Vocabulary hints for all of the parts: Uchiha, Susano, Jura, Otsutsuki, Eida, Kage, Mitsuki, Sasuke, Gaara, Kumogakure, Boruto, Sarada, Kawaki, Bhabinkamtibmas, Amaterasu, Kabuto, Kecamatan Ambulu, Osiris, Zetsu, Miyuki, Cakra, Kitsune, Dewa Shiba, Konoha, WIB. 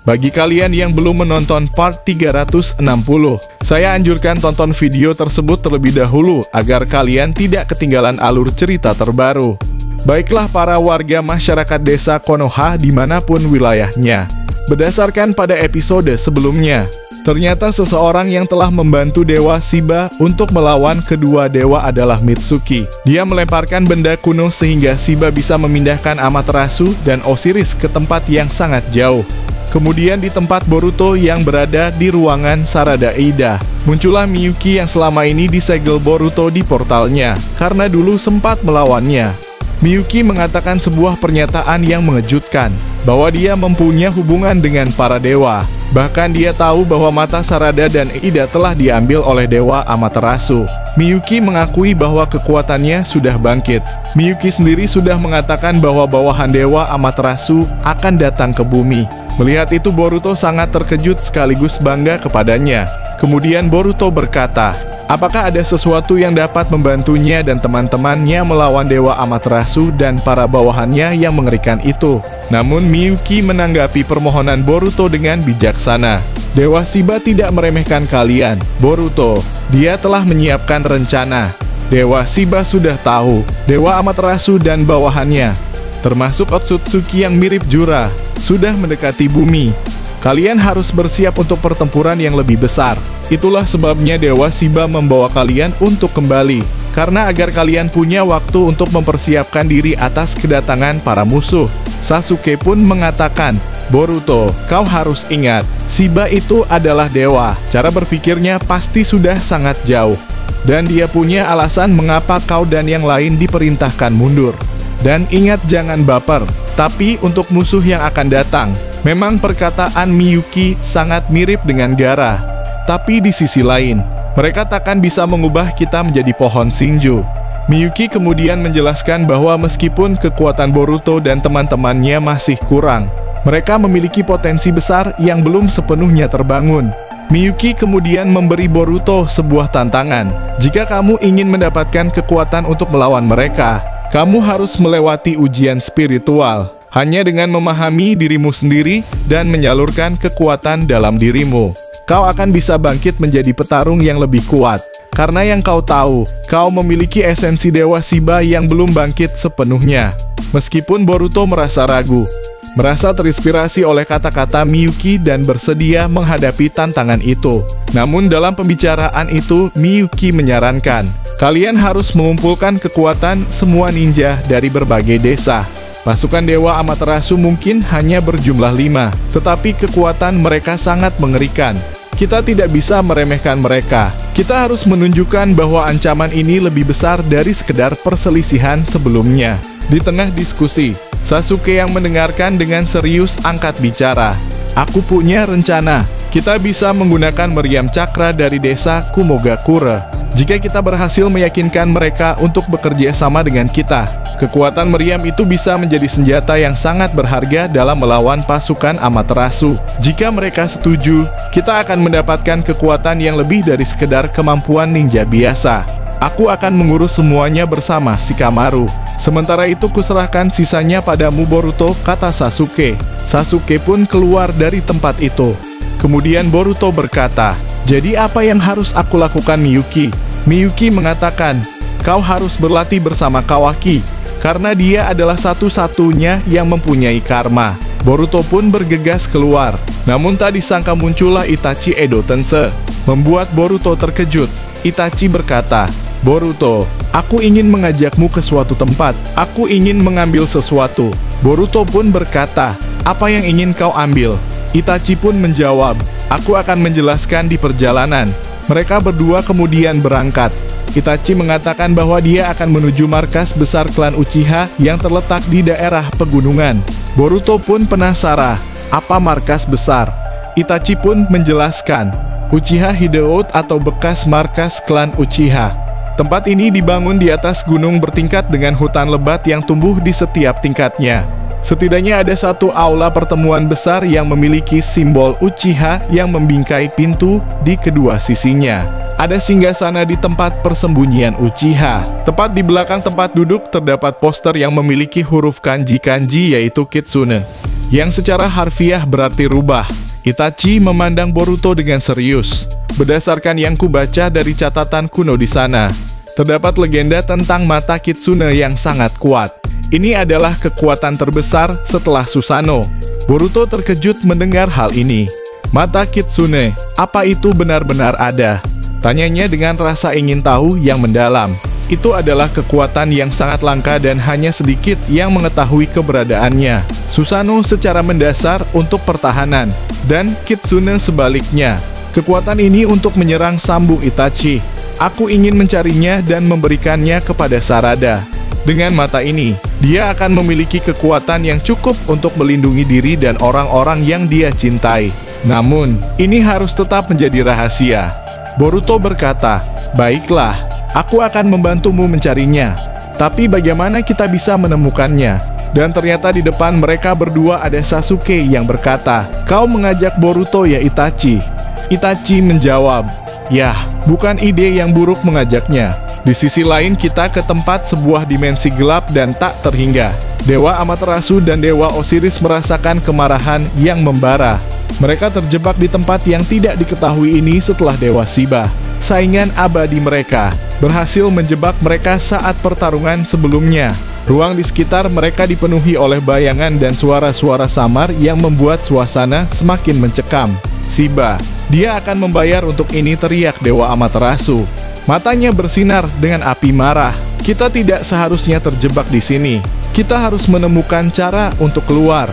Bagi kalian yang belum menonton part 360, saya anjurkan tonton video tersebut terlebih dahulu agar kalian tidak ketinggalan alur cerita terbaru. Baiklah para warga masyarakat desa Konoha dimanapun wilayahnya. Berdasarkan pada episode sebelumnya, ternyata seseorang yang telah membantu Dewa Shiba untuk melawan kedua dewa adalah Mitsuki. Dia melemparkan benda kuno sehingga Shiba bisa memindahkan Amaterasu dan Osiris ke tempat yang sangat jauh. Kemudian di tempat Boruto yang berada di ruangan Sarada Eida, muncullah Miyuki yang selama ini disegel Boruto di portalnya karena dulu sempat melawannya. Miyuki mengatakan sebuah pernyataan yang mengejutkan, bahwa dia mempunyai hubungan dengan para dewa. Bahkan dia tahu bahwa mata Sarada dan Eida telah diambil oleh Dewa Amaterasu. Miyuki mengakui bahwa kekuatannya sudah bangkit. Miyuki sendiri sudah mengatakan bahwa bawahan Dewa Amaterasu akan datang ke bumi. Melihat itu Boruto sangat terkejut sekaligus bangga kepadanya. Kemudian Boruto berkata, apakah ada sesuatu yang dapat membantunya dan teman-temannya melawan Dewa Amaterasu dan para bawahannya yang mengerikan itu? Namun Miyuki menanggapi permohonan Boruto dengan bijaksana. Dewa Shiba tidak meremehkan kalian, Boruto. Dia telah menyiapkan rencana. Dewa Shiba sudah tahu, Dewa Amaterasu dan bawahannya, termasuk Otsutsuki yang mirip Jura, sudah mendekati bumi. Kalian harus bersiap untuk pertempuran yang lebih besar. Itulah sebabnya Dewa Shiba membawa kalian untuk kembali, karena agar kalian punya waktu untuk mempersiapkan diri atas kedatangan para musuh. Sasuke pun mengatakan, Boruto, kau harus ingat, Shiba itu adalah dewa. Cara berpikirnya pasti sudah sangat jauh. Dan dia punya alasan mengapa kau dan yang lain diperintahkan mundur. Dan ingat jangan baper, tapi untuk musuh yang akan datang. Memang perkataan Miyuki sangat mirip dengan Gaara, tapi di sisi lain, mereka takkan bisa mengubah kita menjadi pohon Shinju. Miyuki kemudian menjelaskan bahwa meskipun kekuatan Boruto dan teman-temannya masih kurang, mereka memiliki potensi besar yang belum sepenuhnya terbangun. Miyuki kemudian memberi Boruto sebuah tantangan. Jika kamu ingin mendapatkan kekuatan untuk melawan mereka, kamu harus melewati ujian spiritual. Hanya dengan memahami dirimu sendiri dan menyalurkan kekuatan dalam dirimu, kau akan bisa bangkit menjadi petarung yang lebih kuat. Karena yang kau tahu, kau memiliki esensi Dewa Shiba yang belum bangkit sepenuhnya. Meskipun Boruto merasa ragu, merasa terinspirasi oleh kata-kata Miyuki dan bersedia menghadapi tantangan itu. Namun dalam pembicaraan itu, Miyuki menyarankan, kalian harus mengumpulkan kekuatan semua ninja dari berbagai desa. Pasukan Dewa Amaterasu mungkin hanya berjumlah 5, tetapi kekuatan mereka sangat mengerikan. Kita tidak bisa meremehkan mereka. Kita harus menunjukkan bahwa ancaman ini lebih besar dari sekedar perselisihan sebelumnya. Di tengah diskusi, Sasuke yang mendengarkan dengan serius angkat bicara. Aku punya rencana. Kita bisa menggunakan meriam cakra dari desa Kumogakure. Jika kita berhasil meyakinkan mereka untuk bekerja sama dengan kita, kekuatan meriam itu bisa menjadi senjata yang sangat berharga dalam melawan pasukan Amaterasu. Jika mereka setuju, kita akan mendapatkan kekuatan yang lebih dari sekedar kemampuan ninja biasa. Aku akan mengurus semuanya bersama Shikamaru. Sementara itu kuserahkan sisanya padamu Boruto, kata Sasuke. Sasuke pun keluar dari tempat itu. Kemudian Boruto berkata, jadi apa yang harus aku lakukan Miyuki? Miyuki mengatakan, kau harus berlatih bersama Kawaki, karena dia adalah satu-satunya yang mempunyai karma. Boruto pun bergegas keluar, namun tak disangka muncullah Itachi Edo Tensei, membuat Boruto terkejut. Itachi berkata, Boruto, aku ingin mengajakmu ke suatu tempat, aku ingin mengambil sesuatu. Boruto pun berkata, apa yang ingin kau ambil? Itachi pun menjawab, aku akan menjelaskan di perjalanan. Mereka berdua kemudian berangkat. Itachi mengatakan bahwa dia akan menuju markas besar klan Uchiha yang terletak di daerah pegunungan. Boruto pun penasaran, apa markas besar? Itachi pun menjelaskan, Uchiha Hideout atau bekas markas klan Uchiha. Tempat ini dibangun di atas gunung bertingkat dengan hutan lebat yang tumbuh di setiap tingkatnya. Setidaknya ada satu aula pertemuan besar yang memiliki simbol Uchiha yang membingkai pintu di kedua sisinya. Ada singgasana di tempat persembunyian Uchiha. Tepat di belakang tempat duduk terdapat poster yang memiliki huruf kanji-kanji yaitu Kitsune. yang secara harfiah berarti rubah. Itachi memandang Boruto dengan serius. Berdasarkan yang kubaca dari catatan kuno di sana, terdapat legenda tentang mata Kitsune yang sangat kuat. Ini adalah kekuatan terbesar setelah Susano. Boruto terkejut mendengar hal ini. Mata Kitsune, apa itu benar-benar ada? Tanyanya dengan rasa ingin tahu yang mendalam. Itu adalah kekuatan yang sangat langka dan hanya sedikit yang mengetahui keberadaannya. Susano secara mendasar untuk pertahanan, dan Kitsune sebaliknya. Kekuatan ini untuk menyerang sambung Itachi. Aku ingin mencarinya dan memberikannya kepada Sarada. Dengan mata ini, dia akan memiliki kekuatan yang cukup untuk melindungi diri dan orang-orang yang dia cintai. Namun, ini harus tetap menjadi rahasia. Boruto berkata, "Baiklah. Aku akan membantumu mencarinya. Tapi bagaimana kita bisa menemukannya?" Dan ternyata di depan mereka berdua ada Sasuke yang berkata, "Kau mengajak Boruto ya Itachi?" Itachi menjawab, "Yah, bukan ide yang buruk mengajaknya. Di sisi lain kita ke tempat sebuah dimensi gelap dan tak terhingga." Dewa Amaterasu dan Dewa Osiris merasakan kemarahan yang membara. Mereka terjebak di tempat yang tidak diketahui ini setelah Dewa Shiba, saingan abadi mereka, berhasil menjebak mereka saat pertarungan sebelumnya. Ruang di sekitar mereka dipenuhi oleh bayangan dan suara-suara samar yang membuat suasana semakin mencekam. "Shiba, dia akan membayar untuk ini," teriak Dewa Amaterasu. Matanya bersinar dengan api marah. "Kita tidak seharusnya terjebak di sini. Kita harus menemukan cara untuk keluar."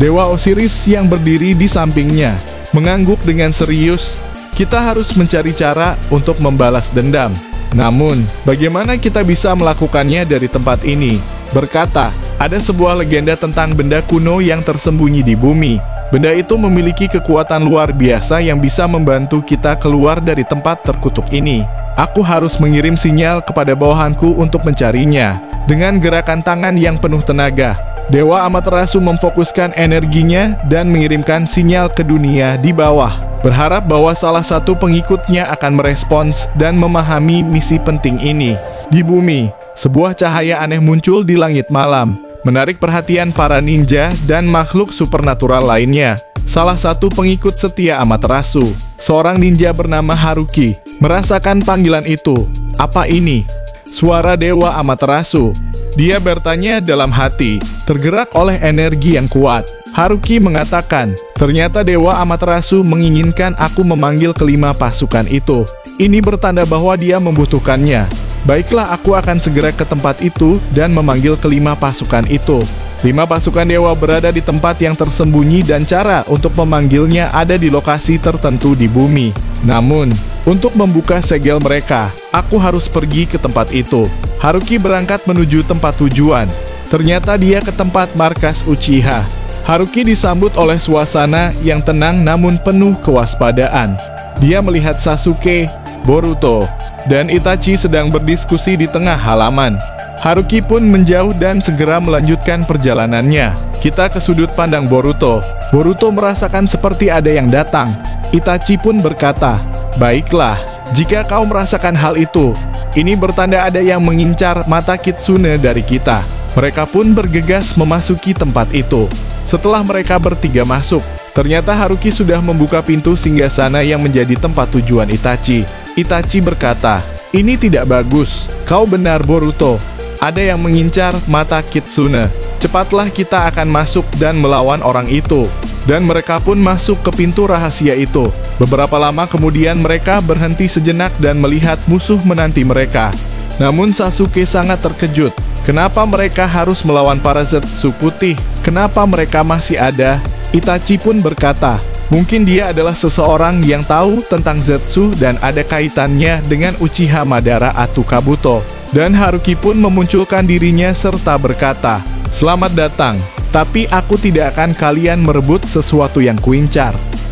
Dewa Osiris yang berdiri di sampingnya mengangguk dengan serius. "Kita harus mencari cara untuk membalas dendam. Namun, bagaimana kita bisa melakukannya dari tempat ini?" Berkata, "Ada sebuah legenda tentang benda kuno yang tersembunyi di bumi. Benda itu memiliki kekuatan luar biasa yang bisa membantu kita keluar dari tempat terkutuk ini. Aku harus mengirim sinyal kepada bawahanku untuk mencarinya." Dengan gerakan tangan yang penuh tenaga, Dewa Amaterasu memfokuskan energinya dan mengirimkan sinyal ke dunia di bawah, berharap bahwa salah satu pengikutnya akan merespons dan memahami misi penting ini. Di bumi, sebuah cahaya aneh muncul di langit malam, menarik perhatian para ninja dan makhluk supernatural lainnya. Salah satu pengikut setia Amaterasu, seorang ninja bernama Haruki, merasakan panggilan itu. "Apa ini?" Suara Dewa Amaterasu. Dia bertanya dalam hati, tergerak oleh energi yang kuat. Haruki mengatakan, "Ternyata Dewa Amaterasu menginginkan aku memanggil kelima pasukan itu. Ini bertanda bahwa dia membutuhkannya. Baiklah, aku akan segera ke tempat itu dan memanggil kelima pasukan itu." 5 pasukan dewa berada di tempat yang tersembunyi dan cara untuk memanggilnya ada di lokasi tertentu di bumi. Namun, untuk membuka segel mereka, aku harus pergi ke tempat itu. Haruki berangkat menuju tempat tujuan. Ternyata dia ke tempat markas Uchiha. Haruki disambut oleh suasana yang tenang namun penuh kewaspadaan. Dia melihat Sasuke, Boruto, dan Itachi sedang berdiskusi di tengah halaman. Haruki pun menjauh dan segera melanjutkan perjalanannya. "Kita ke sudut pandang Boruto." Boruto merasakan seperti ada yang datang. Itachi pun berkata, "Baiklah, jika kau merasakan hal itu, ini bertanda ada yang mengincar mata Kitsune dari kita." Mereka pun bergegas memasuki tempat itu. Setelah mereka bertiga masuk, ternyata Haruki sudah membuka pintu singgasana yang menjadi tempat tujuan Itachi. Itachi berkata, "Ini tidak bagus. Kau benar Boruto. Ada yang mengincar mata Kitsune. Cepatlah kita akan masuk dan melawan orang itu." Dan mereka pun masuk ke pintu rahasia itu. Beberapa lama kemudian mereka berhenti sejenak dan melihat musuh menanti mereka. Namun Sasuke sangat terkejut. Kenapa mereka harus melawan para Zetsu putih? Kenapa mereka masih ada? Itachi pun berkata, "Mungkin dia adalah seseorang yang tahu tentang Zetsu dan ada kaitannya dengan Uchiha Madara atau Kabuto." Dan Haruki pun memunculkan dirinya serta berkata, "Selamat datang, tapi aku tidak akan kalian merebut sesuatu yang kuincar.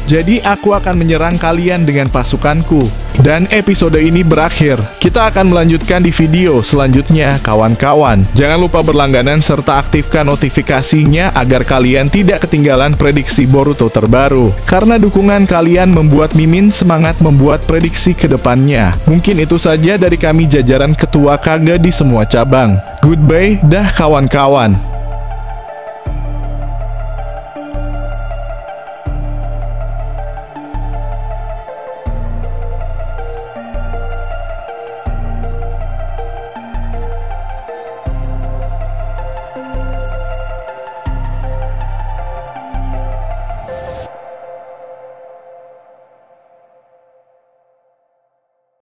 Jadi aku akan menyerang kalian dengan pasukanku." Dan episode ini berakhir. Kita akan melanjutkan di video selanjutnya, kawan-kawan. Jangan lupa berlangganan serta aktifkan notifikasinya agar kalian tidak ketinggalan prediksi Boruto terbaru. Karena dukungan kalian membuat Mimin semangat membuat prediksi ke depannya. Mungkin itu saja dari kami jajaran ketua Kage di semua cabang. Goodbye dah kawan-kawan.